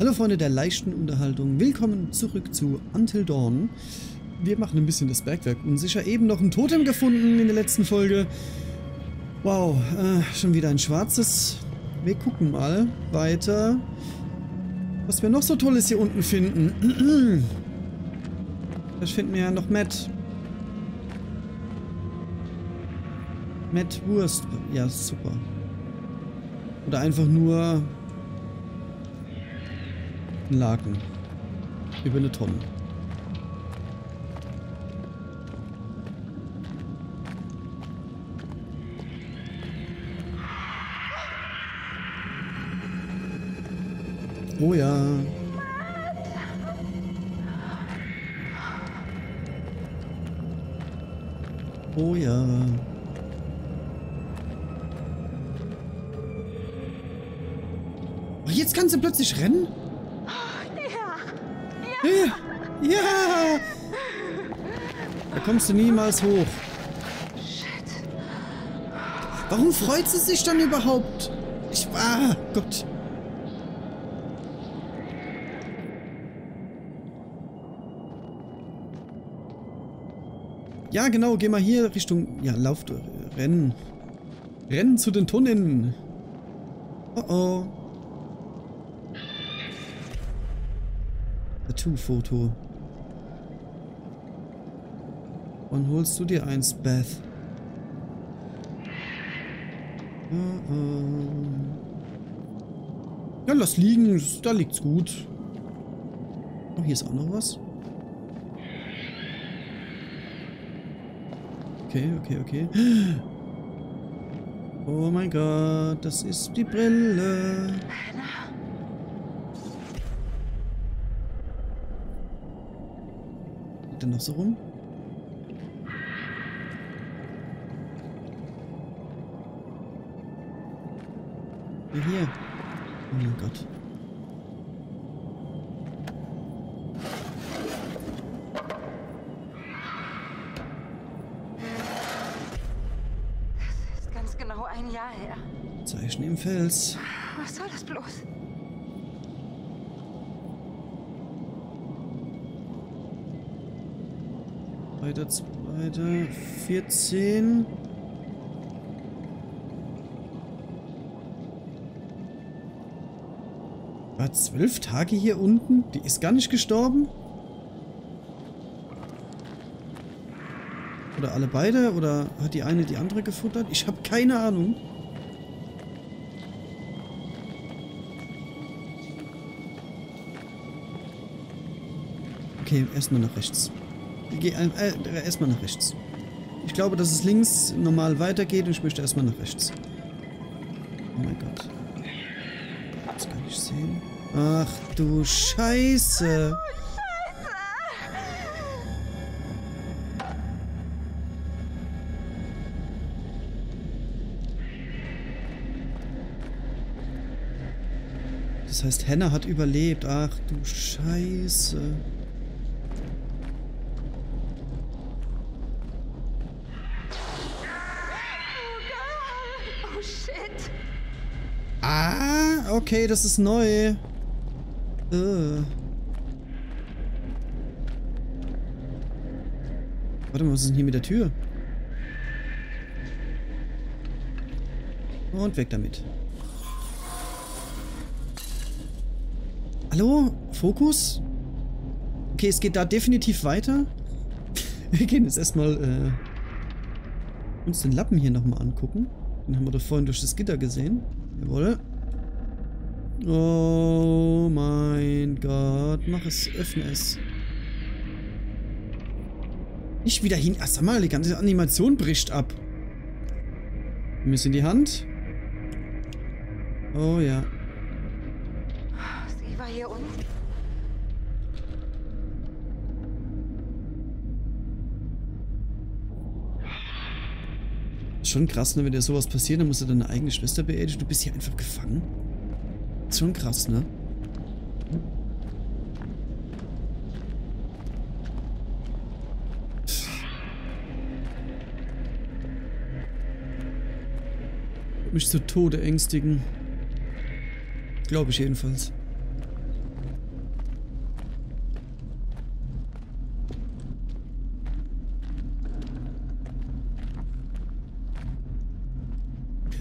Hallo Freunde der leichten Unterhaltung, willkommen zurück zu Until Dawn. Wir machen ein bisschen das Bergwerk unsicher, eben noch ein Totem gefunden in der letzten Folge. Wow, schon wieder ein schwarzes. Wir gucken mal weiter, was wir noch so Tolles hier unten finden. Vielleicht finden wir ja noch Matt Wurst. Ja, super. Oder einfach nur einen Laken. Über eine Tonne. Oh ja. Oh ja. Ach, jetzt kannst du plötzlich rennen? Ja! Ja! Da kommst du niemals hoch. Shit. Warum freut sie sich dann überhaupt? Gott. Ja, genau, geh mal hier Richtung... Ja, lauf durch. Rennen. Rennen zu den Tunneln. Oh oh. Tattoo-Foto. Wann holst du dir eins, Beth? Oh oh. Ja, lass liegen. Da liegt's gut. Oh, hier ist auch noch was. Okay. Oh mein Gott, das ist die Brille. Geht denn noch so rum? Ja, hier. Oh mein Gott. Zeichen im Fels. Was soll das bloß? Weiter. 14. War 12 Tage hier unten? Die ist gar nicht gestorben? Oder alle beide? Oder hat die eine die andere gefuttert? Ich habe keine Ahnung. Okay, erstmal nach rechts. Erstmal nach rechts. Ich glaube, dass es links normal weitergeht und ich möchte erstmal nach rechts. Oh mein Gott. Das kann ich sehen. Ach du Scheiße. Das heißt, Hannah hat überlebt. Ach du Scheiße. Okay, das ist neu. Warte mal, was ist denn hier mit der Tür? Und weg damit. Hallo? Fokus? Okay, es geht da definitiv weiter. Wir gehen jetzt erstmal uns den Lappen hier nochmal angucken. Den haben wir doch vorhin durch das Gitter gesehen. Jawohl. Oh mein Gott, mach es, öffne es. Nicht wieder hin. Ach, sag mal, die ganze Animation bricht ab. Wir müssen in die Hand. Oh ja. Sie war hier unten. Schon krass, ne, wenn dir sowas passiert, dann musst du deine eigene Schwester beerdigen. Du bist hier einfach gefangen. Schon krass, ne? Mich zu Tode ängstigen. Glaube ich jedenfalls.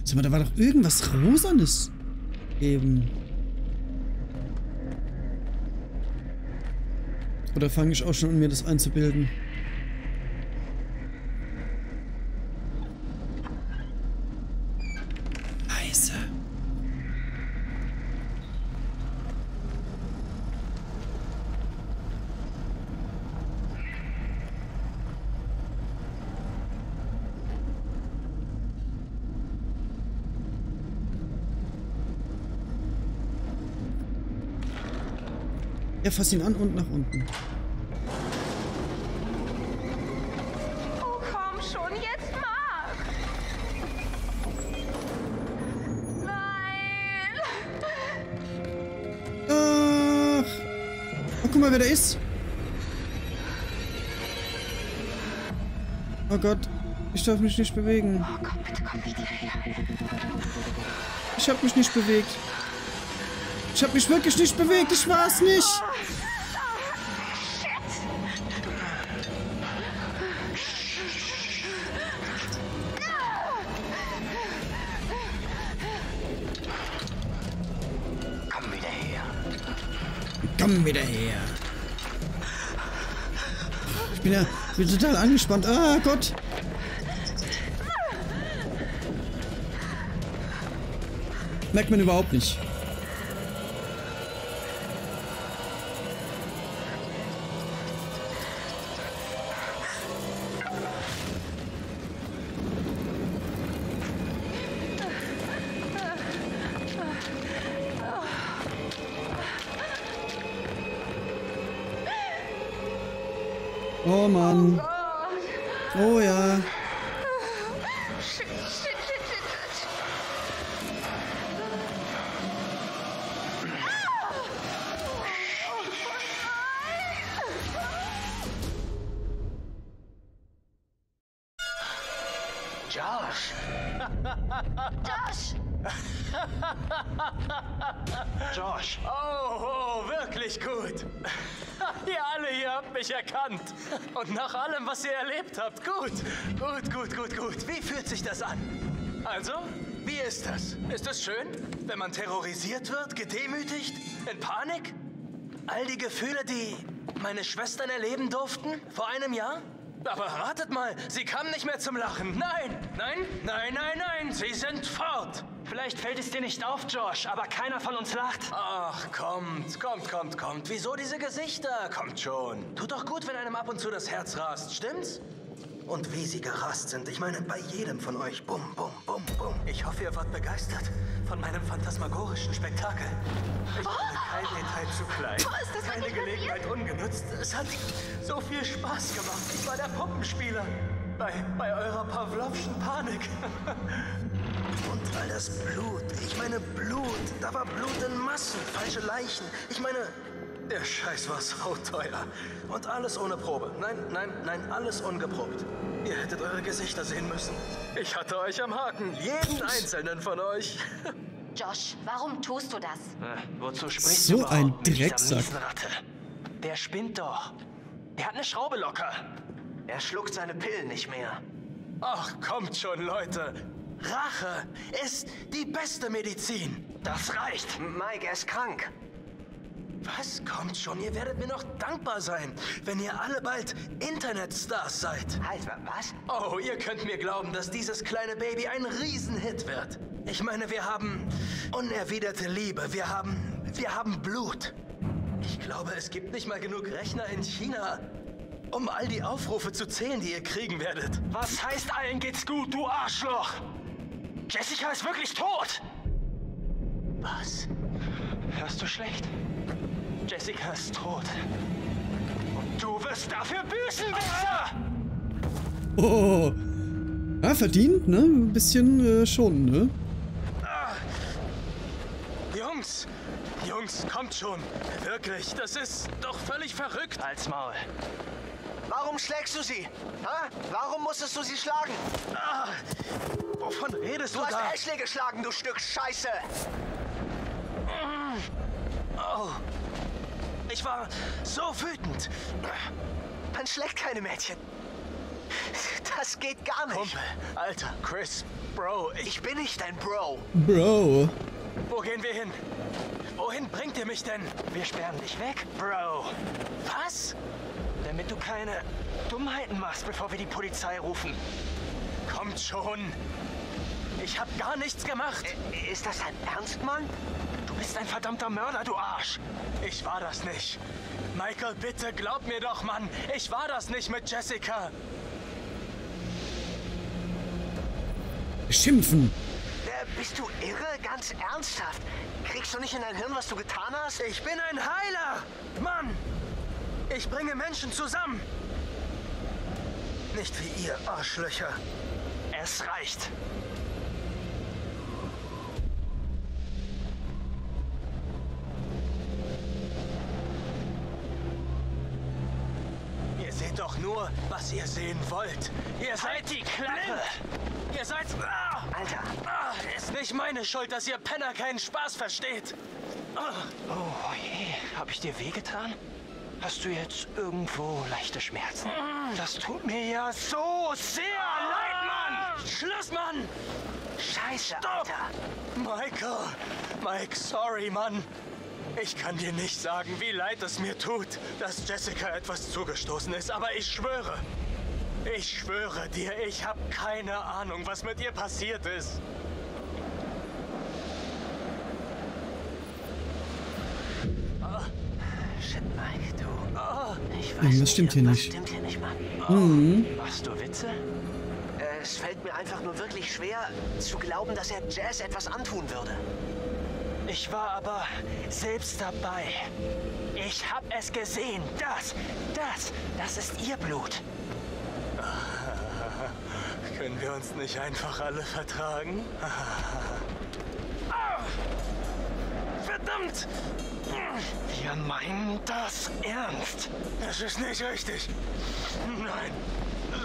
Sag mal, da war doch irgendwas Rosanes eben. Oder fange ich auch schon an, mir das einzubilden? Leise. Ja, fass ihn an und nach unten. Guck mal, wer da ist. Oh Gott, ich darf mich nicht bewegen. Oh Gott, bitte komm wieder her. Ich hab mich nicht bewegt. Ich hab mich wirklich nicht bewegt. Ich war's nicht. Wieder her. Ich bin ja total angespannt. Ah Gott. Merkt man überhaupt nicht. Oh Mann. Oh ja. Josh. Josh. Josh. Oh, oh, wirklich gut. Ihr alle hier habt mich erkannt. Und nach allem, was ihr erlebt habt, gut. Gut, gut, gut, gut. Wie fühlt sich das an? Also, wie ist das? Ist das schön, wenn man terrorisiert wird, gedemütigt, in Panik? All die Gefühle, die meine Schwestern erleben durften vor einem Jahr? Aber ratet mal, sie kamen nicht mehr zum Lachen. Nein, nein, nein, nein, nein, sie sind fort. Vielleicht fällt es dir nicht auf, Josh, aber keiner von uns lacht. Ach, kommt, kommt, kommt, kommt. Wieso diese Gesichter? Kommt schon. Tut doch gut, wenn einem ab und zu das Herz rast, stimmt's? Und wie sie gerast sind. Ich meine, bei jedem von euch. Bum, bum, bum, bum. Ich hoffe, ihr wart begeistert von meinem phantasmagorischen Spektakel. Ich war kein Detail zu klein. Ist das keine Gelegenheit ungenutzt. Es hat so viel Spaß gemacht. Ich war der Puppenspieler. Bei eurer Pawlowschen Panik. Und all das Blut. Ich meine Blut. Da war Blut in Massen. Falsche Leichen. Ich meine, der Scheiß war so teuer. Und alles ohne Probe. Nein, nein, nein, alles ungeprobt. Ihr hättet eure Gesichter sehen müssen. Ich hatte euch am Haken. Jeden einzelnen von euch. Josh, warum tust du das? Wozu sprichst so du ein Drecksack. Der spinnt doch. Der hat eine Schraube locker. Er schluckt seine Pillen nicht mehr. Ach, kommt schon, Leute. Rache ist die beste Medizin. Das reicht. Mike, er ist krank. Was? Kommt schon, ihr werdet mir noch dankbar sein, wenn ihr alle bald Internetstars seid. Halt, was? Oh, ihr könnt mir glauben, dass dieses kleine Baby ein Riesenhit wird. Ich meine, wir haben unerwiderte Liebe. Wir haben Blut. Ich glaube, es gibt nicht mal genug Rechner in China, um all die Aufrufe zu zählen, die ihr kriegen werdet. Was heißt, allen geht's gut, du Arschloch? Jessica ist wirklich tot! Was? Hörst du schlecht? Jessica ist tot. Und du wirst dafür büßen, Wichser! Oh. Ja, verdient, ne? Ein bisschen schon, ne? Jungs! Jungs, kommt schon! Wirklich, das ist doch völlig verrückt! Halt's Maul! Warum schlägst du sie? Ha? Warum musstest du sie schlagen? Ah, wovon redest du da? Du hast Ashley geschlagen, du Stück Scheiße! Oh. Ich war so wütend. Man schlägt keine Mädchen. Das geht gar nicht. Kumpel, Alter, Chris, Bro, ich bin nicht dein Bro. Bro. Wo gehen wir hin? Wohin bringt ihr mich denn? Wir sperren dich weg, Bro. Was? Damit du keine Dummheiten machst, bevor wir die Polizei rufen. Kommt schon. Ich hab gar nichts gemacht. Ist das dein Ernst, Mann? Du bist ein verdammter Mörder, du Arsch. Ich war das nicht. Michael, bitte glaub mir doch, Mann. Ich war das nicht mit Jessica. Schimpfen. Bist du irre? Ganz ernsthaft? Kriegst du nicht in dein Hirn, was du getan hast? Ich bin ein Heiler! Mann! Ich bringe Menschen zusammen! Nicht wie ihr, Arschlöcher. Es reicht. Ihr seht doch nur, was ihr sehen wollt. Ihr seid die Klappe! Ihr seid... Alter! Ist nicht meine Schuld, dass ihr Penner keinen Spaß versteht! Oh je, hab ich dir wehgetan? Hast du jetzt irgendwo leichte Schmerzen? Das tut mir ja so sehr leid, Mann! Schluss, Mann! Scheiße, Alter! Michael! Mike, sorry, Mann! Ich kann dir nicht sagen, wie leid es mir tut, dass Jessica etwas zugestoßen ist, aber ich schwöre... Ich schwöre dir, ich habe keine Ahnung, was mit ihr passiert ist. Shit, Mike, du. Ich weiß nicht, das stimmt hier nicht. Stimmt hier nicht, Mann. Machst du Witze? Es fällt mir einfach nur wirklich schwer, zu glauben, dass er Jazz etwas antun würde. Ich war aber selbst dabei. Ich hab es gesehen. Das ist ihr Blut. Können wir uns nicht einfach alle vertragen? Verdammt! Wir meinen das ernst. Das ist nicht richtig. Nein,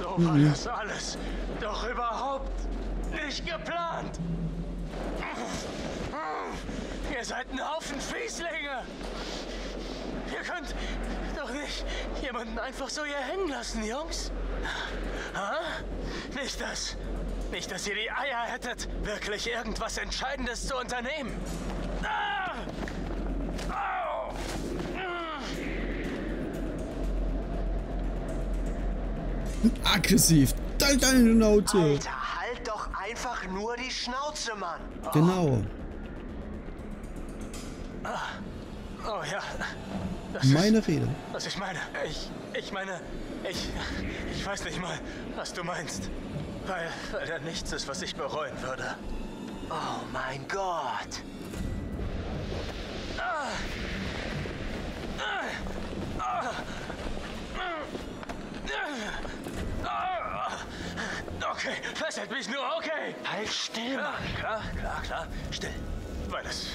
so war das alles doch überhaupt nicht geplant. Ihr seid ein Haufen Fieslinge. Ihr könnt doch nicht jemanden einfach so hier hängen lassen, Jungs. Nicht, dass ihr die Eier hättet, wirklich irgendwas Entscheidendes zu unternehmen. Aggressiv. Deine Schnauze. Alter, halt doch einfach nur die Schnauze, Mann. Genau. Oh ja. Das meine Rede. Was ich meine. Ich weiß nicht mal, was du meinst. Weil da nichts ist, was ich bereuen würde. Oh mein Gott. Okay, fesselt mich nur, okay. Halt still, Mann. Klar. Still. Weil das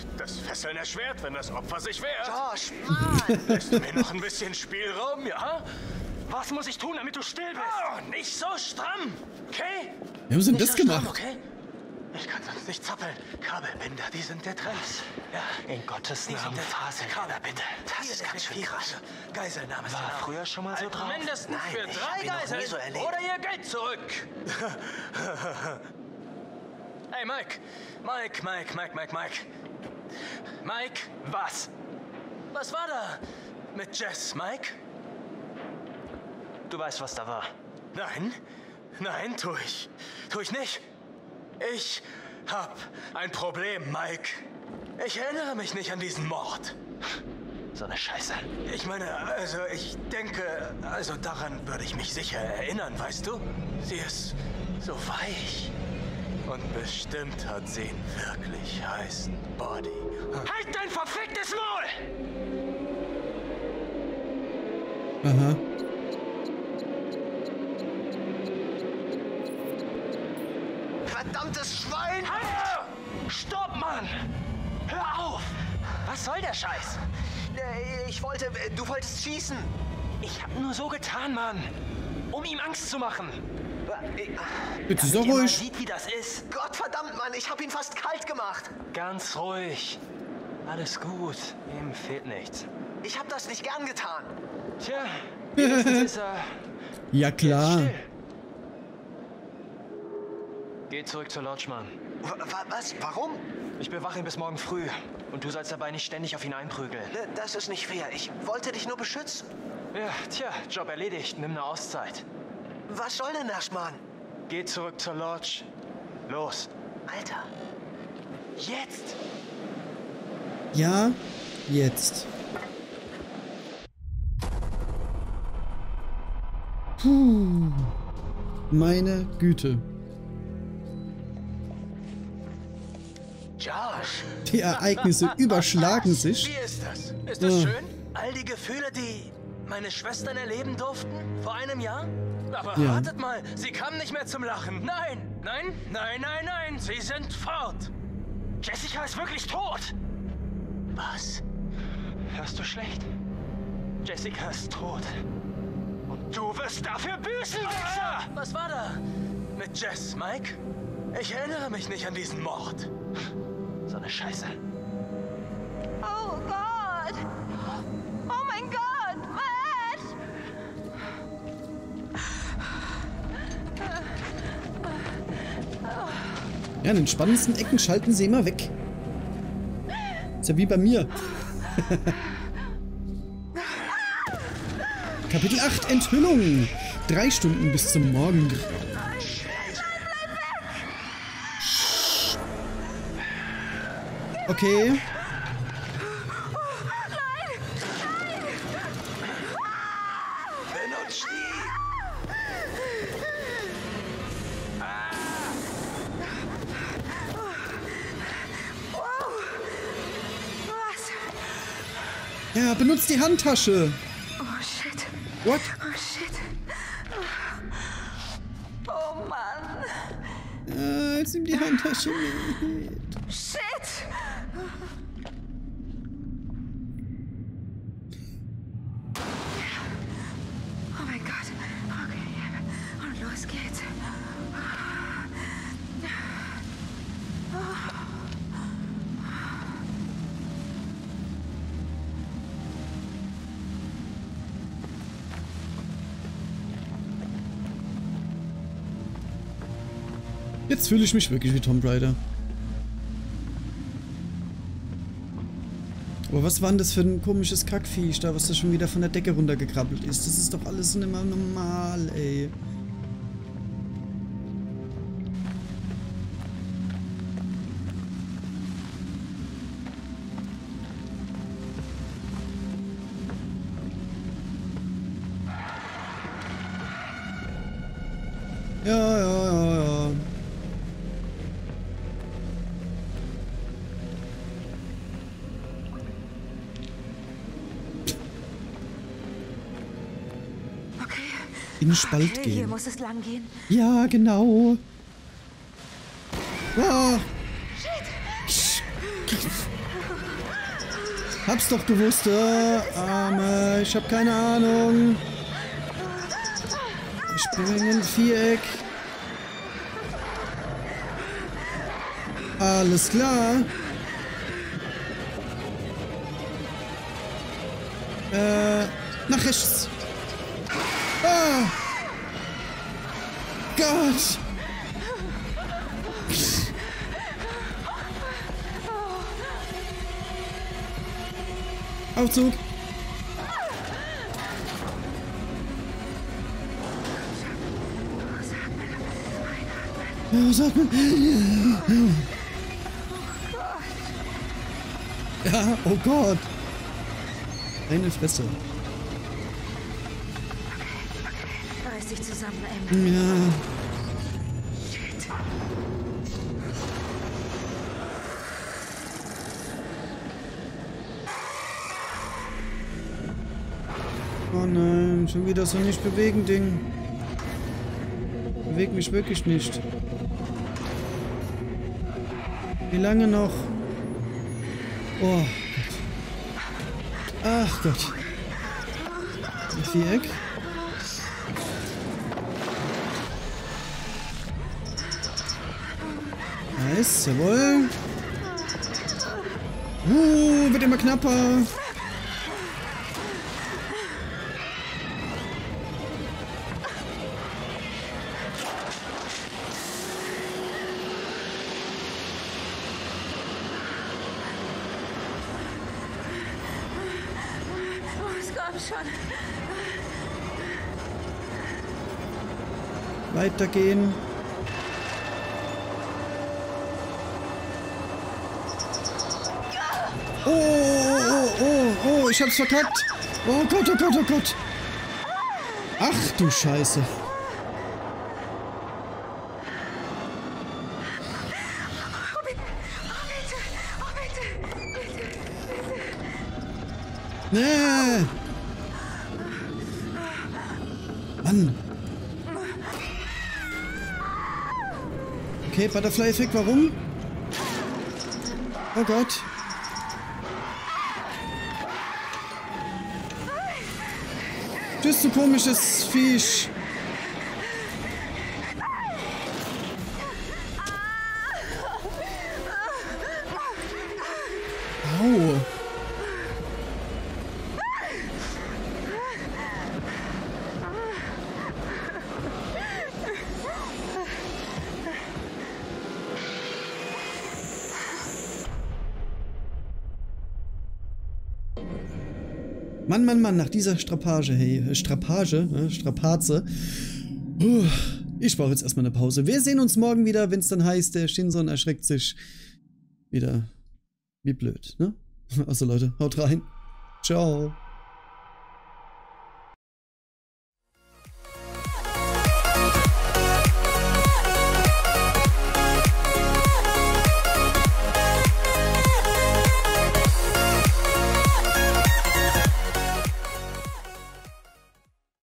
Fesseln erschwert, wenn das Opfer sich wehrt. Josh, Mann! Lässt du mir noch ein bisschen Spielraum, ja? Was muss ich tun, damit du still bist? Oh, nicht so stramm, okay? Wir haben das gemacht. Stramm, okay? Ich kann sonst nicht zappeln. Kabelbinder, die sind der Trend. Ja, in Gottes Namen. Fasel. Kabelbinder. Das ist ganz schön krass. Geiselnahme war früher schon mal so drauf. Mindestens für 3 Geiseln oder ihr Geld zurück. Hey, Mike. Mike. Mike, was? Was war da mit Jess, Mike? Du weißt, was da war. Nein, tu ich nicht. Ich hab ein Problem, Mike. Ich erinnere mich nicht an diesen Mord. So eine Scheiße. Ich meine, ich denke, daran würde ich mich sicher erinnern, weißt du? Sie ist so weich. Und bestimmt hat sie einen wirklich heißen Body. Halt dein verficktes Maul! Aha. Verdammtes Schwein! Halt! Stopp, Mann! Hör auf! Was soll der Scheiß? Du wolltest schießen. Ich hab nur so getan, Mann. Um ihm Angst zu machen. Bitte so ruhig. Man sieht, wie das ist. Gottverdammt, Mann, ich hab ihn fast kalt gemacht. Ganz ruhig. Alles gut. Ihm fehlt nichts. Ich hab das nicht gern getan. Tja, ist er. Ja, klar. Geh zurück zur Lodge, Mann. Was? Warum? Ich bewache ihn bis morgen früh. Und du sollst dabei nicht ständig auf ihn einprügeln. Das ist nicht fair. Ich wollte dich nur beschützen. Ja, tja, Job erledigt. Nimm eine Auszeit. Was soll denn das, Mann? Geh zurück zur Lodge. Los. Alter. Jetzt! Ja, jetzt. Puh. Meine Güte. Josh. Die Ereignisse überschlagen sich. Wie ist das? Ist das schön? All die Gefühle, die meine Schwestern erleben durften vor einem Jahr? Aber wartet mal, sie kamen nicht mehr zum Lachen. Nein, nein, nein, nein, nein, sie sind fort. Jessica ist wirklich tot. Was? Hörst du schlecht? Jessica ist tot. Und du wirst dafür büßen, Wichser! Was war da? Mit Jess, Mike? Ich erinnere mich nicht an diesen Mord. So eine Scheiße. Oh Gott! Oh mein Gott! Matt! Ja, an den spannendsten Ecken schalten sie immer weg. Ist ja wie bei mir. Kapitel 8, Enthüllung. 3 Stunden bis zum Morgen. Okay. Ja, benutzt die Handtasche. Oh shit. What? Oh shit. Oh Mann. Jetzt nimm die Handtasche mit. Shit. Oh mein Gott. Okay. Und los geht's. Jetzt fühle ich mich wirklich wie Tomb Raider. Aber was war denn das für ein komisches Kackviech da, was da schon wieder von der Decke runtergekrabbelt ist? Das ist doch alles nicht mehr normal, ey. Spalt gehen. Hier muss es lang gehen. Ja, genau. Ah. Shit. Hab's doch gewusst. Arme, ich hab keine Ahnung. Ich bin in einem Viereck. Alles klar. Nach rechts. Ah. Gott! Aufzug! Ja, oh Gott! Eine Fresse. Sich zusammen, Emma. Ja. Shit. Oh nein, schon wieder so nicht bewegen, Ding. Beweg mich wirklich nicht. Wie lange noch? Oh Gott. Ach Gott. Ein Viereck. Nice, jawohl. Wird immer knapper. schon. Weitergehen. Oh, oh, oh, oh, oh, ich hab's verkackt. Oh Gott, oh Gott, oh Gott. Ach du Scheiße. Nee. Mann. Okay, Butterfly-Effekt, warum? Oh Gott. Tschüss, du komisches Fisch. Au. Mann, Mann, Mann, nach dieser Strapage, hey, Strapaze. Ich brauche jetzt erstmal eine Pause. Wir sehen uns morgen wieder, wenn es dann heißt, der Schinzon erschreckt sich wieder. Wie blöd, ne? Also Leute, haut rein. Ciao.